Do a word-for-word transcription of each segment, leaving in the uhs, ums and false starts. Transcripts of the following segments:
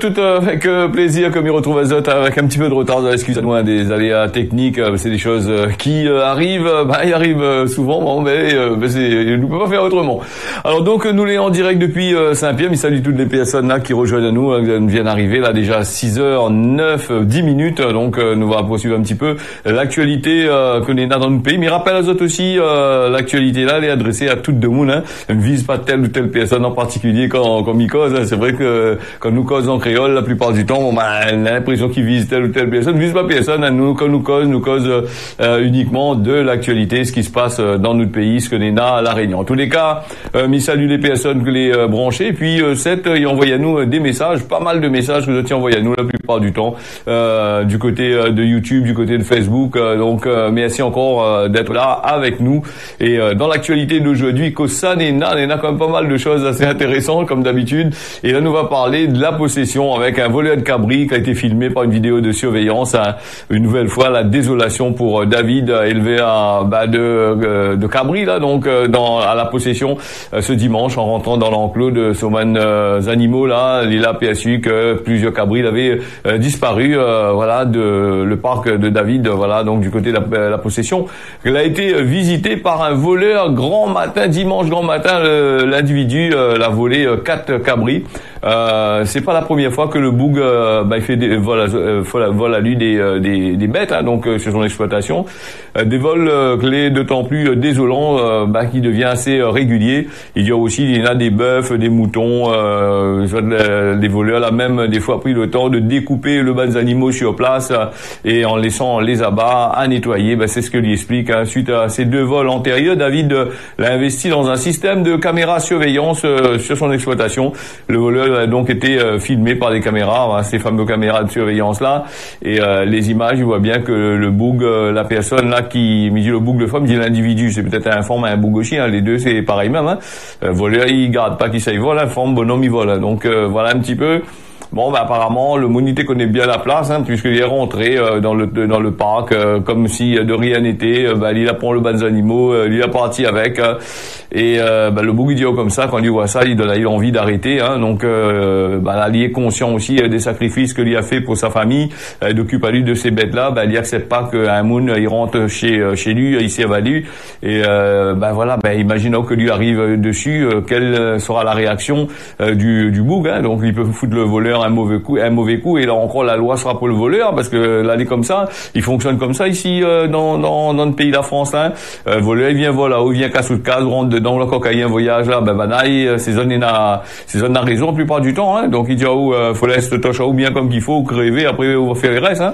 tout avec plaisir, comme il retrouve Azote avec un petit peu de retard, excusez-moi, des aléas techniques, c'est des choses qui arrivent, bah, ils arrivent souvent, bon, mais bah, c'est, on peut pas faire autrement. Alors donc, nous les en direct depuis Saint-Pierre, mais salut toutes les personnes là qui rejoignent nous, qui viennent d'arriver là déjà six heures neuf, dix minutes, donc nous va poursuivre un petit peu l'actualité euh, qu'on est dans notre pays, mais rappelle Azote aussi, euh, l'actualité là, elle est adressée à tout le monde, hein. Elle ne vise pas telle ou telle personne en particulier quand, quand m'y cause, hein. C'est vrai que quand nous causons en créole, la plupart du temps, on a l'impression qu'ils visent telle ou telle personne, ne visent pas personne, hein. Nous, quand nous causons, nous causons euh, uniquement de l'actualité, ce qui se passe euh, dans notre pays, ce que n'est là à La Réunion. En tous les cas, euh, mis salut les personnes que les euh, branchées, et puis euh, cette, ils euh, envoient à nous euh, des messages, pas mal de messages que nous envoient à nous la plupart du temps, euh, du côté euh, de YouTube, du côté de Facebook, euh, donc euh, merci encore euh, d'être là avec nous, et euh, dans l'actualité d'aujourd'hui, que ça n'est là, il y en a quand même pas mal de choses assez intéressantes, comme d'habitude, et là, nous va parler de la possession avec un voleur de cabri qui a été filmé par une vidéo de surveillance. Hein, une nouvelle fois, la désolation pour David, élevé à, bah, de, euh, de cabri, là, donc, euh, dans, à la possession, euh, ce dimanche, en rentrant dans l'enclos de Soman euh, Animaux, là, il a aperçu que plusieurs cabris avaient euh, disparu, euh, voilà, de le parc de David, voilà, donc, du côté de la, la possession. Elle a été visitée par un voleur grand matin, dimanche grand matin, l'individu euh, l'a volé euh, quatre cabris. Euh, c'est pas la première fois que le boug euh, bah, il fait des vols à, euh, vole à lui des, euh, des, des bêtes, hein, donc euh, sur son exploitation, euh, des vols euh, clés d'autant plus euh, désolants euh, bah, qui devient assez euh, régulier. Il y a aussi, il y en a des bœufs, des moutons, euh, euh, des voleurs là même des fois pris le temps de découper le bas des animaux sur place euh, et en laissant les abats à nettoyer. Bah, c'est ce que lui explique, hein. Suite à ces deux vols antérieurs, David euh, l'a investi dans un système de caméra surveillance euh, sur son exploitation. Le voleur a donc été euh, filmé par des caméras, hein, ces fameuses caméras de surveillance là, et euh, les images, on voit bien que le boug, euh, la personne là qui me dit le boug, le femme, dit l'individu, c'est peut-être un forme, un boug aussi, hein, les deux c'est pareil même, hein. Euh, voleur, il garde pas qu'il ça il vole, un forme, bonhomme il vole, hein. Donc euh, voilà un petit peu. Bon, bah, apparemment, le monité connaît bien la place, hein, puisqu'il est rentré euh, dans le dans le parc, euh, comme si de rien n'était. Euh, bah, il apprend le bas des animaux, euh, il est parti avec. Euh, et euh, bah, le bouguidio comme ça, quand il voit ça, il donne, il a envie d'arrêter. Hein, donc, euh, bah, là, il est conscient aussi euh, des sacrifices que lui a fait pour sa famille. Il euh, occupe à lui de ces bêtes-là. Bah, il accepte pas qu'un moon il rentre chez euh, chez lui, il s'évalue. Et euh, bah, voilà, bah, imaginons que lui arrive dessus, euh, quelle sera la réaction euh, du du boug, hein. Donc, il peut foutre le voleur un mauvais coup, un mauvais coup, et là encore la loi sera pour le voleur, parce que là, il est comme ça, il fonctionne comme ça ici euh, dans dans dans le pays de la France, hein. Euh, voleur, il vient voilà, ou il vient casse ou casse, rentre dedans, le cocaïne voyage là, ben banaille, ben, ces zones n'a, ces zones n'a raison la plupart du temps, hein. Donc il dit où euh, faut laisser le toche ou bien comme qu'il faut, ou crever, après on va faire les restes, hein.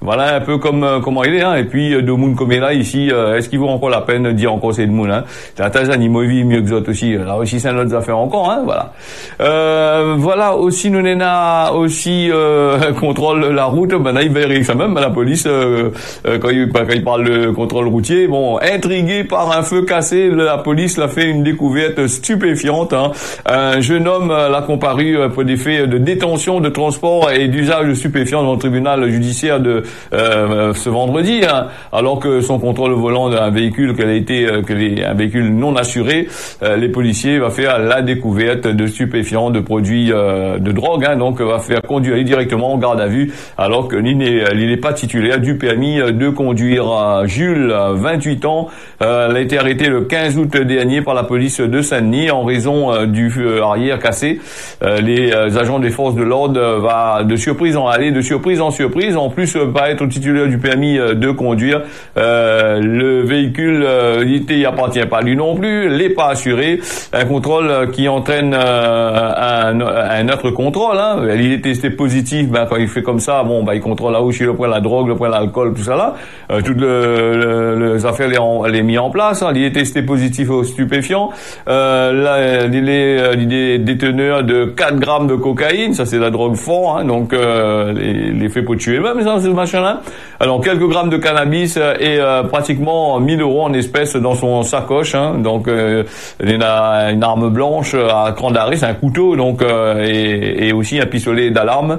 Voilà un peu comme euh, comment il est, hein. Et puis euh, de moon comme est là ici, euh, est-ce qu'il vaut encore la peine de dire encore c'est de moon, hein. T'as tas d'animaux vivent mieux que d'autres aussi, là aussi c'est un autre affaire encore, hein. Voilà. Euh, voilà aussi nous n'en aussi euh, contrôle la route, ben là il verrait ça même, ben, la police euh, euh, quand, il, ben, quand il parle de contrôle routier, bon, intrigué par un feu cassé, la police l'a fait une découverte stupéfiante, hein. Un jeune homme euh, l'a comparu euh, pour des faits de détention, de transport et d'usage de stupéfiants dans le tribunal judiciaire de euh, ce vendredi, hein, alors que son contrôle volant d'un véhicule qu'elle a été euh, que les, un véhicule non assuré, euh, les policiers va faire la découverte de stupéfiants, de produits euh, de drogue, hein, donc Donc, va faire conduire directement en garde à vue, alors que il n'est pas titulaire du permis de conduire. Jules, vingt-huit ans, euh, a été arrêté le quinze août dernier par la police de Saint-Denis en raison euh, du feu arrière cassé. Euh, les agents des forces de l'ordre va de surprise en aller, de surprise en surprise. En plus, euh, pas être titulaire du permis de conduire, euh, le véhicule euh, il appartient pas à lui non plus, l'est pas assuré. Un contrôle qui entraîne euh, un, un autre contrôle, hein. Il est testé positif, ben, quand il fait comme ça, bon, ben, il contrôle là où il prend la drogue, le prend l'alcool, tout ça là. Euh, toutes le, le, les affaires les, en, les mis en place, hein. Il est testé positif aux stupéfiants. Euh, là, il est, il est déteneur de quatre grammes de cocaïne, ça c'est la drogue fort, hein. Donc, euh, il est fait pour tuer même, ça, ce machin-là. Alors, quelques grammes de cannabis et euh, pratiquement mille euros en espèces dans son sacoche, hein. Donc, euh, il a une arme blanche à cran d'arrêt, c'est un couteau, donc, euh, et, et aussi un pistolet d'alarme.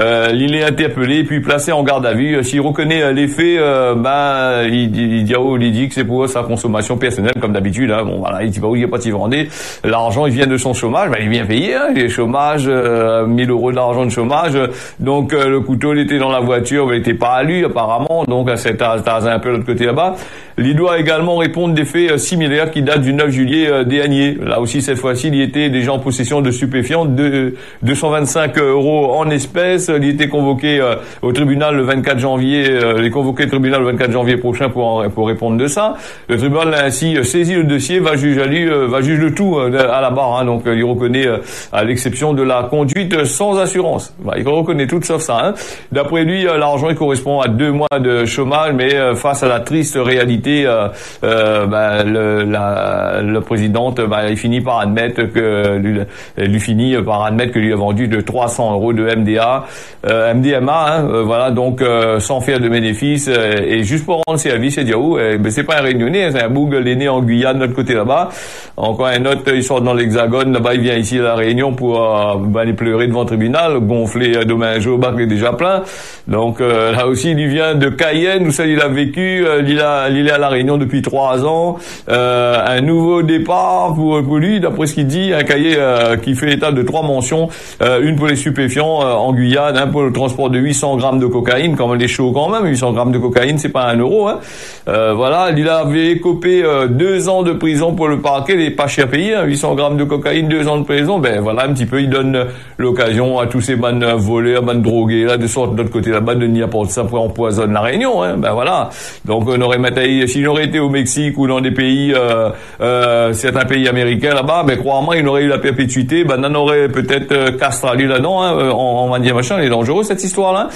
Euh, il est interpellé puis placé en garde à vue. S'il reconnaît les faits, euh, ben il, il, dit, oh, il dit que c'est pour sa consommation personnelle comme d'habitude. Hein. Bon voilà, il dit pas où il est parti vendre. L'argent il vient de son chômage, ben il est bien payé. Hein. Il est chômage, euh, mille euros d'argent de chômage. Donc euh, le couteau il était dans la voiture, mais il était pas à lui apparemment. Donc c'est à, à un peu l'autre côté là-bas. Il doit également répondre des faits euh, similaires qui datent du neuf juillet euh, dernier. Là aussi cette fois-ci, il était déjà en possession de stupéfiants, de deux cent vingt-cinq euros en espèces. Il était convoqué euh, au tribunal le vingt-quatre janvier. Euh, il est convoqué au tribunal le vingt-quatre janvier prochain pour en, pour répondre de ça. Le tribunal a ainsi saisi le dossier, va juger à lui, euh, va juger le tout euh, à la barre. Hein, donc il reconnaît euh, à l'exception de la conduite sans assurance. Bah, il reconnaît tout sauf ça. Hein. D'après lui, euh, l'argent il correspond à deux mois de chômage, mais euh, face à la triste réalité, euh, euh, bah, le, la, le présidente, bah, il finit par admettre que lui, lui finit par admettre que lui a vendu de trois cents euros de M D A, euh, M D M A, hein, euh, voilà, donc euh, sans faire de bénéfice euh, et juste pour rendre service. Et dire où, euh, ben c'est pas un Réunionnais, c'est un Bougle né en Guyane de l'autre côté là-bas. Encore un autre, il sort dans l'Hexagone, là-bas il vient ici à la Réunion pour euh, ben, aller pleurer devant le tribunal, gonfler euh, demain un jour, bac est déjà plein. Donc euh, là aussi, il vient de Cayenne où ça il a vécu, euh, il a, il est à la Réunion depuis trois ans. Euh, un nouveau départ pour, pour lui, d'après ce qu'il dit, un cahier euh, qui fait état de trois mentions, euh, une pour les stupéfiants euh, en Guyane, hein, pour le transport de huit cents grammes de cocaïne, quand même les chauds quand même, huit cents grammes de cocaïne, c'est pas un euro. Hein. Euh, voilà, il avait écopé euh, deux ans de prison pour le parquet, il est pas cher payé, hein, huit cents grammes de cocaïne, deux ans de prison, ben voilà un petit peu, il donne l'occasion à tous ces man volés, man drogués, là, de sorte de l'autre côté là-bas, de n'y apporter ça, pour empoisonne la Réunion, hein, ben voilà. Donc on aurait Mataï, s'il aurait été au Mexique ou dans des pays, euh, euh, certains pays américains là-bas, ben crois-moi, il aurait eu la perpétuité, ben on aurait peut-être euh, castralé là-dedans, hein, on va dire machin, elle est dangereuse cette histoire-là.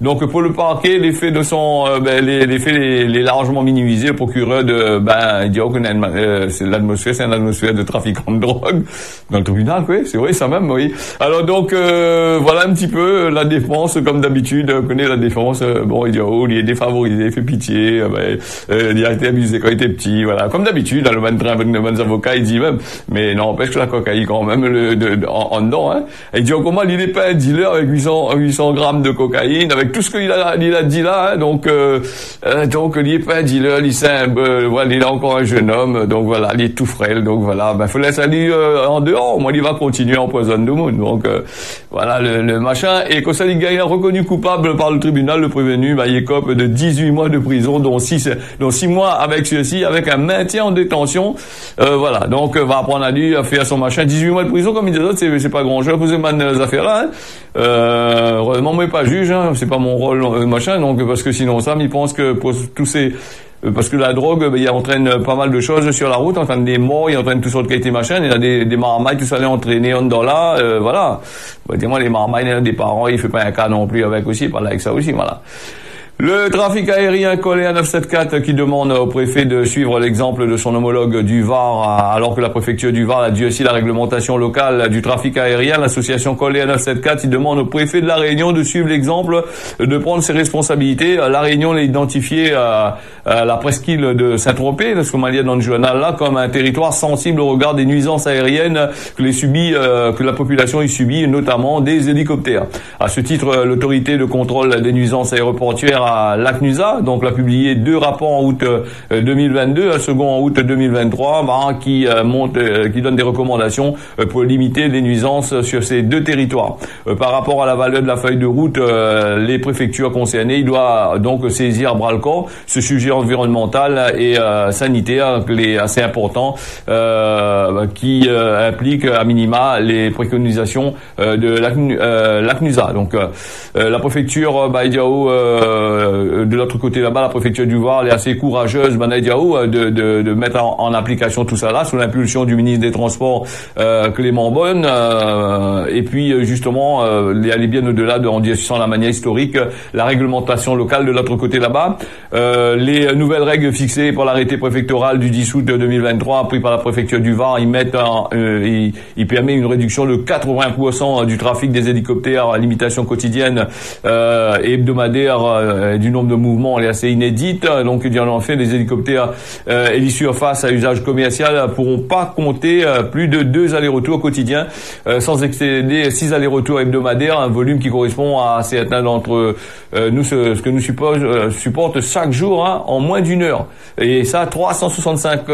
Donc pour le parquet, les faits de son, euh, ben, les, les faits les, les largement minimisés, le procureur de, ben il dit oh, euh, c'est l'atmosphère, c'est une atmosphère de trafiquant de drogue dans le tribunal, quoi, c'est vrai ça même, oui. Alors donc euh, voilà un petit peu la défense comme d'habitude, on connaît la défense, euh, bon il dit oh il est défavorisé, fait pitié, euh, ben, euh, il a été abusé quand il était petit, voilà comme d'habitude, le man train, le man avocat il dit même, mais non n'empêche que la cocaïne quand même le, de, de, en, en dedans, hein. Il dit oh, comment il n'est pas un dealer avec huit cents grammes de cocaïne, avec tout ce qu'il a, il a dit là, hein, donc euh, euh, donc il est pas un dealer, il est un, euh, voilà, il est encore un jeune homme, donc voilà, il est tout frêle, donc voilà, ben faut laisser aller euh, en dehors, moi il va continuer à empoisonner le monde, donc euh, voilà le, le machin, et quand ça il est reconnu coupable par le tribunal, le prévenu, ben, il écope de dix-huit mois de prison, dont six dont six mois avec ceci, avec un maintien en détention, euh, voilà, donc va apprendre à lui à faire son machin, dix-huit mois de prison comme il dit l'autre, c'est pas grand chose, vous avez mal les affaires là, hein. Euh, heureusement moi pas juge, hein, c'est pas mon rôle euh, machin, donc parce que sinon Sam il pense que pour tous ces parce que la drogue, ben, il entraîne pas mal de choses sur la route, il entraîne des morts, il entraîne toutes sortes de qualité machin, il y a des, des marmailles, tout ça, les entraîner en dedans là, euh, voilà. Ben, dis-moi, les marmailles, des parents, il fait pas un cas non plus avec aussi, pas là avec ça aussi, voilà. Le trafic aérien collé à neuf cent soixante-quatorze qui demande au préfet de suivre l'exemple de son homologue du Var, alors que la préfecture du Var a dû aussi la réglementation locale du trafic aérien. L'association collé à neuf cent soixante-quatorze, il demande au préfet de la Réunion de suivre l'exemple, de prendre ses responsabilités. La Réunion l'a identifié à, à la presqu'île de Saint-Tropez, ce qu'on m'a dit dans le journal là, comme un territoire sensible au regard des nuisances aériennes que les subit, euh, que la population y subit, notamment des hélicoptères. À ce titre, l'autorité de contrôle des nuisances aéroportuaires à l'ACNUSA, donc l'a publié deux rapports en août deux mille vingt-deux, un second en août deux mille vingt-trois, bah, qui euh, monte, euh, qui donne des recommandations euh, pour limiter les nuisances sur ces deux territoires. Euh, par rapport à la valeur de la feuille de route, euh, les préfectures concernées, ils doivent donc saisir à bras-le-corps ce sujet environnemental et euh, sanitaire qui est assez important, euh, qui euh, implique à minima les préconisations euh, de l'ACNUSA. Euh, donc euh, la préfecture bah, Idiao, euh, de l'autre côté là-bas, la préfecture du Var est assez courageuse, Banadiao, de, de, de mettre en, en application tout ça là, sous l'impulsion du ministre des Transports euh, Clément Bonne, euh, et puis justement euh, aller bien au-delà de en discutant la manière historique, la réglementation locale de l'autre côté là-bas, euh, les nouvelles règles fixées par l'arrêté préfectoral du dix août deux mille vingt-trois pris par la préfecture du Var, ils mettent, un, euh, ils, ils permettent une réduction de quatre-vingts pour cent du trafic des hélicoptères, limitation quotidienne euh, et hebdomadaire. Euh, euh, du nombre de mouvements, elle est assez inédite. Donc, il y en a fait des hélicoptères euh, et les surfaces à usage commercial pourront pas compter euh, plus de deux allers-retours quotidiens, euh, sans excéder six allers-retours hebdomadaires, un volume qui correspond à certains d'entre euh, nous ce, ce que nous suppose, euh, supporte chaque jour hein, en moins d'une heure. Et ça, trois cent soixante-cinq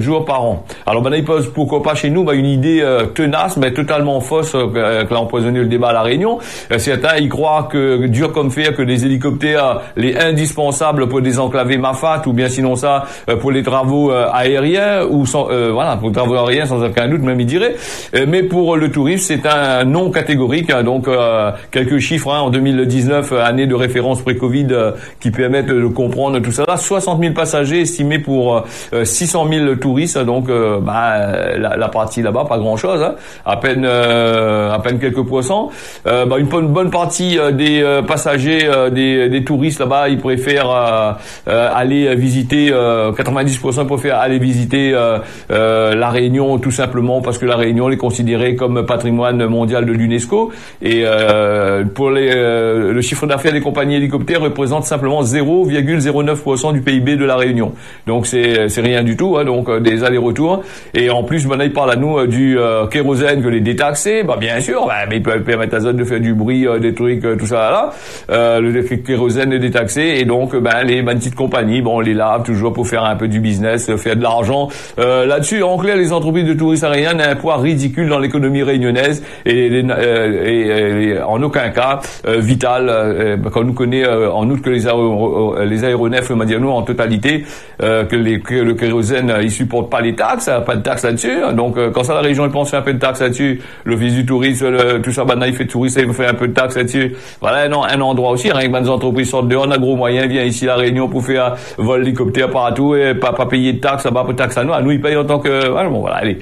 jours par an. Alors, ben là, ils posent pourquoi pas chez nous ben, une idée euh, tenace, mais totalement fausse, euh, qui a empoisonné le débat à La Réunion. Euh, certains y croient que dur comme fer que des hélicoptères, les indispensables pour désenclaver Mafate, ou bien sinon ça euh, pour les travaux euh, aériens, ou sans, euh, voilà, pour les travaux aériens sans aucun doute, même il dirait. Euh, mais pour le tourisme, c'est un non catégorique. Hein, donc euh, quelques chiffres hein, en deux mille dix-neuf, euh, année de référence pré-Covid, euh, qui permettent de comprendre tout ça. Là, soixante mille passagers estimés pour euh, six cent mille touristes. Donc euh, bah, la, la partie là-bas, pas grand-chose, hein, à peine euh, à peine quelques poissons. Euh, bah, une bonne, bonne partie euh, des euh, passagers, euh, des, des touristes là-bas, ils préfèrent euh, euh, aller visiter, euh, quatre-vingt-dix pour cent préfèrent aller visiter euh, euh, La Réunion, tout simplement parce que La Réunion est considérée comme patrimoine mondial de l'UNESCO. Et euh, pour les, euh, le chiffre d'affaires des compagnies hélicoptères représente simplement zéro virgule zéro neuf pour cent du P I B de La Réunion. Donc c'est, c'est rien du tout, hein, donc euh, des allers-retours. Et en plus, maintenant, ils parlent à nous euh, du euh, kérosène que les détaxés, bah, bien sûr, bah, mais ils peuvent permettre à la zone de faire du bruit, euh, des trucs, euh, tout ça là. Euh, le kérosène est détaxé et donc ben, les petites compagnies, bon, on les lave toujours pour faire un peu du business, faire de l'argent. Euh, là-dessus, en clair, les entreprises de tourisme aérien ont un poids ridicule dans l'économie réunionnaise et, les, euh, et, et en aucun cas euh, vital, euh, quand on connaît euh, en outre que les, aéro, les aéronefs mondiaux en totalité, euh, que, les, que le kérosène, ils supportent pas les taxes, pas de taxes là-dessus. Donc euh, quand ça, la région, ils pensent faire un peu de taxes là-dessus, l'office du tourisme, le, tout ça, maintenant, il fait touriste, il fait un peu de taxes là-dessus. Voilà, non, un endroit aussi, rien que ben, des entreprises sortent dehors, on a gros moyen, vient ici à La Réunion pour faire vol d'hélicoptère partout et pas, pas payer de taxes, là-bas, pas de taxes à nous. À nous, ils payent en tant que, voilà, bon, voilà, allez.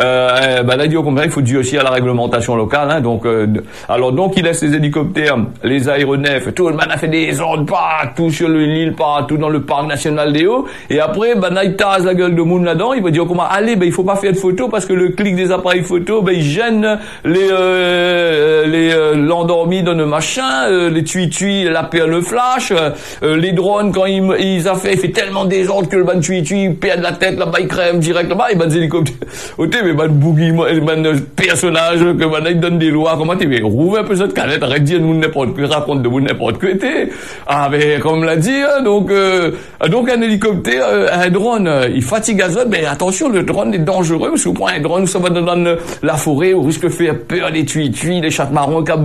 Euh, ben, là, dit au contraire, il faut dire aussi à la réglementation locale, hein, donc, euh, alors, donc, il laisse les hélicoptères, les aéronefs, tout le monde a fait des ordres partout sur l'île, partout dans le parc national des Hauts, et après, ben, là, il tasse la gueule de monde là-dedans, il va dire comment, allez, ben, il faut pas faire de photos parce que le clic des appareils photos, ben, il gêne les, euh, les, euh, l'endormi dans le machin, euh, les tui-tui, la perle flash, euh, les drones, quand ils, ils a fait, il fait tellement des ordres que le ban tui-tui perd la tête, là-bas, il crève direct là-bas, et ban des hélicoptères. Oh, t'es, mais ban boogie, ban personnage, que ban il donne des lois, comment t'es, mais rouvre un peu cette canette, arrête de dire nous n'importe quoi, raconte de vous n'importe quoi, t'es. Ah, mais, comme l'a dit, hein, donc, euh, donc un hélicoptère, euh, un drone, euh, il fatigue à zone, mais attention, le drone est dangereux, parce que vous prenez un drone, ça va dans la forêt, on risque de faire peur des tui-tui, des chattes marrons, cap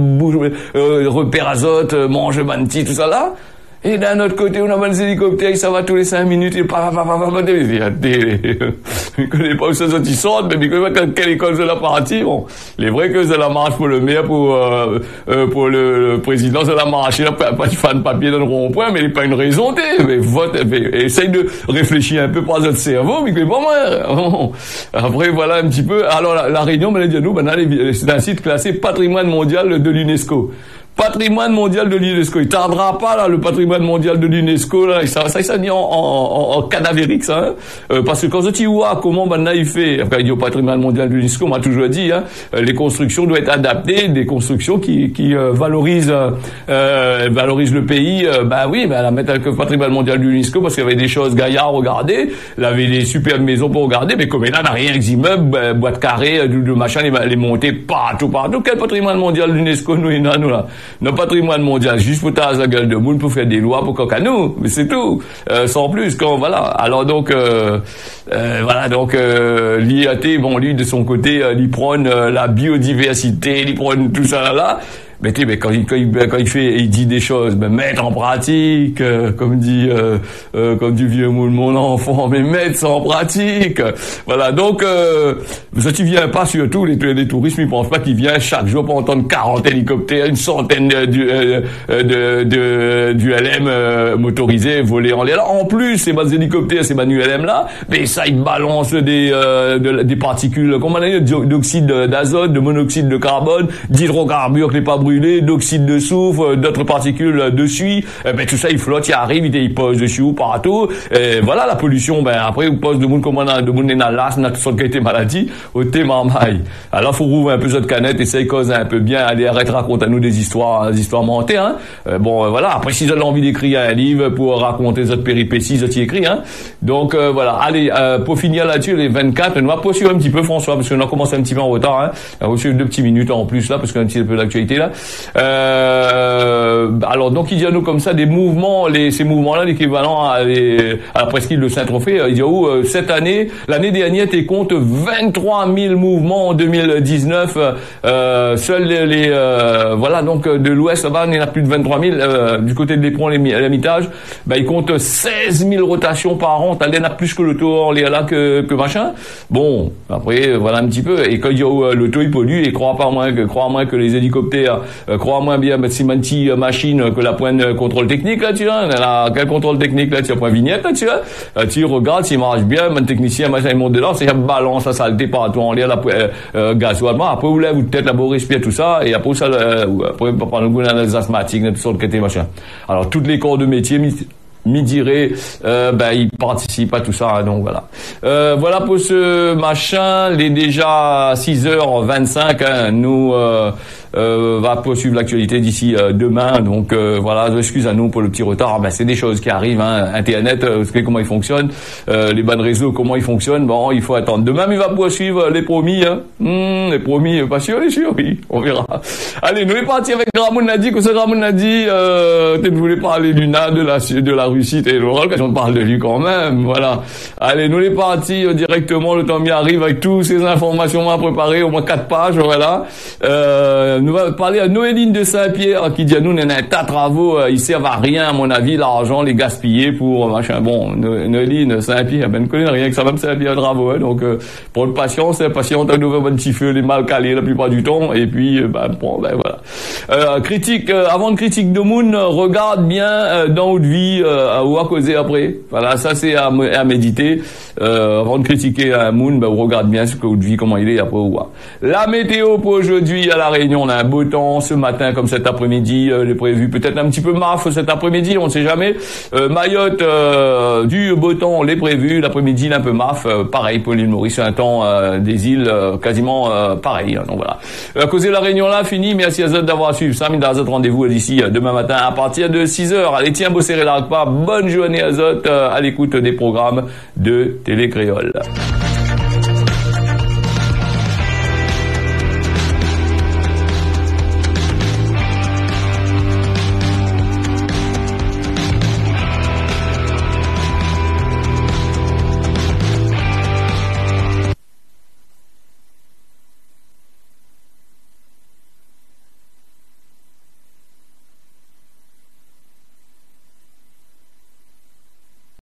Euh, repère azote, euh, mange manti, tout ça là. Et d'un autre côté, on a des hélicoptères, ça va tous les cinq minutes, et pa pa pa pa pa. Je connais pas où ça sort, ils sortent, mais je connais pas quelle école c'est la partie. Bon, les vrais que c'est la marche pour le maire, pour euh, euh, pour le, le président, c'est la marche. Il a pas de fan de papier dans le rond-point, mais il n'est pas une raison. Mais vote, mais essaye de réfléchir un peu par notre cerveau, mais que pas moi. Après, voilà un petit peu. Alors la, la Réunion, ben, nous, ben, c'est un site classé patrimoine mondial de l'UNESCO. Patrimoine mondial de l'UNESCO. Il tardera pas, là, le patrimoine mondial de l'UNESCO, là. Ça, ça, ça dit en, en, en, en cadavérique, ça, hein. Euh, parce que quand tu vois comment, maintenant, il fait, enfin, il dit au patrimoine mondial de l'UNESCO, on m'a toujours dit, hein, les constructions doivent être adaptées, des constructions qui, qui, euh, valorisent, euh, valorisent le pays, euh, ben oui, ben, la mettre avec le patrimoine mondial de l'UNESCO, parce qu'il y avait des choses gaillards à regarder, il avait des superbes maisons pour regarder, mais comme il n'a rien, les immeubles, ben, boîte carrée, du, du machin, les, les montées partout, partout. Quel patrimoine mondial de l'UNESCO, nous, il y en a, nous, là? Notre patrimoine mondial, juste pour taser la gueule de moule, pour faire des lois, pour coca nous, mais c'est tout, euh, sans plus, quand, voilà. Alors donc, euh, euh, voilà, donc, euh, l'I A T, bon, lui, de son côté, euh, il prône euh, la biodiversité, il prône tout ça, là, là. Mais tu sais, quand il, quand il, quand il fait, il dit des choses, ben, mettre en pratique, euh, comme dit, euh, euh, comme dit vieux moule, mon enfant, mais mettre ça en pratique. Voilà. Donc, euh, ça, tu viens pas surtout, les, les touristes, ils pensent pas qu'ils viennent chaque jour pour entendre quarante hélicoptères, une centaine de, de, de, de, du L M, euh, motorisé, volé en l'air. Là, en plus, ces bas hélicoptères, ces bas U L M là, mais ça, ils balancent des, euh, de, des particules, comment on a dit, d'oxyde d'azote, de monoxyde de carbone, d'hydrocarbures, que les pas brûlés brûlé, d'oxyde de soufre, d'autres particules de suie, eh ben tout ça il flotte, il arrive, il, il pose dessus ou partout. Et voilà la pollution. Ben après il pose de monde comme on a, de monde est dans l'as, n'a toute qualité maladie, au thé marmaille. Alors faut rouvrir un peu cette canette, essayer cause un peu bien, allez arrête raconte à nous des histoires, des histoires mentées. Hein. Euh, bon euh, voilà. Après s'ils ont envie d'écrire un livre pour raconter autres péripéties, ils y écrit. Hein. Donc euh, voilà. Allez euh, pour finir là-dessus les vingt-quatre, on va poursuivre un petit peu François parce qu'on a commencé un petit peu en retard. Hein. On a reçu deux petites minutes en plus là parce qu'on a un petit peu d'actualité là. Euh, alors donc il dit à nous comme ça des mouvements, les, ces mouvements-là, l'équivalent à, les, à la presqu'île de Saint-Tropez. Il dit où oh, cette année, l'année dernière, tu comptes vingt-trois mille mouvements en deux mille dix-neuf. Euh, seuls les, les euh, voilà donc de l'Ouest là-bas, il y en a plus de vingt-trois mille. Euh, du côté de l'Éperon, l'Hermitage, bah il compte seize mille rotations par an. T'as l'air plus que le taux là que que machin. Bon après voilà un petit peu. Et quand il dit oh, le taux il pollue et crois pas moins que crois moins que les hélicoptères, euh, crois moins bien Simanti euh, machine que la pointe euh, contrôle technique là tu vois. La, quel contrôle technique là tu as point vignette là tu vois. Euh, tu regardes s'il marche bien, mon technicien machin il monte dedans, c'est un balance la saleté partout en l'air la euh, euh, gasoil. Après vous lève vous tête la beau respire tout ça et après ça euh, après par le goût des asthmatiques toutes sortes de machin. Alors toutes les corps de métier Midiré, euh, ben il participe à tout ça, hein, donc voilà. Euh, voilà pour ce machin. Il est déjà six heures vingt-cinq. Hein, nous euh, euh, va poursuivre l'actualité d'ici euh, demain. Donc euh, voilà, excuse à nous pour le petit retard. Ben c'est des choses qui arrivent. Hein. Internet, vous savez comment il fonctionne. Euh, les bas de réseau, comment ils fonctionnent. Bon, il faut attendre. Demain, il va poursuivre les promis. Hein. Mmh, les promis, pas sûr, les sûr, oui, on verra. Allez, nous est parti avec Ramon Nadi. Comme ça, Ramon Nadi, euh, tu ne voulais parler du N A de la de la Russie, t'es l'oral quand on parle de lui quand même, voilà. Allez, nous les partis euh, directement, le temps m'y arrive avec toutes ces informations à préparer, au moins quatre pages, voilà. Euh, nous va parler à Noéline de Saint-Pierre, qui dit à nous, on a un tas de travaux, euh, ils servent à rien, à mon avis, l'argent, les gaspiller pour euh, machin. Bon, Noéline, Saint-Pierre, ben, ne connaît rien que ça va me servir à travaux, hein, donc, euh, pour le patient, c'est un patient, t'as un nouveau bon petit feu, les mal calés la plupart du temps, et puis, euh, ben, bon, ben, voilà. Euh, critique, euh, avant de critique de Moon, regarde bien, euh, dans Haute-Vie, euh, à ou à causer après. Voilà, ça c'est à, à méditer. Euh, avant de critiquer un Moon, ben, on regarde bien ce que vous devez, comment il est après ou à. La météo pour aujourd'hui à La Réunion, on a un beau temps ce matin comme cet après-midi. Euh, les prévus peut-être un petit peu marf cet après-midi, on ne sait jamais. Euh, Mayotte, euh, du beau temps, les prévus. L'après-midi, un peu marf. Euh, pareil pour l'île Maurice, un temps euh, des îles euh, quasiment euh, pareil. Hein, donc voilà. Euh, à causer La Réunion là, fini. Merci à Zod d'avoir suivi ça. Mine d'azot, rendez-vous d'ici demain matin à partir de six heures. Allez, tiens, beau serré la bonne journée à Zot, à l'écoute des programmes de Télé Créole.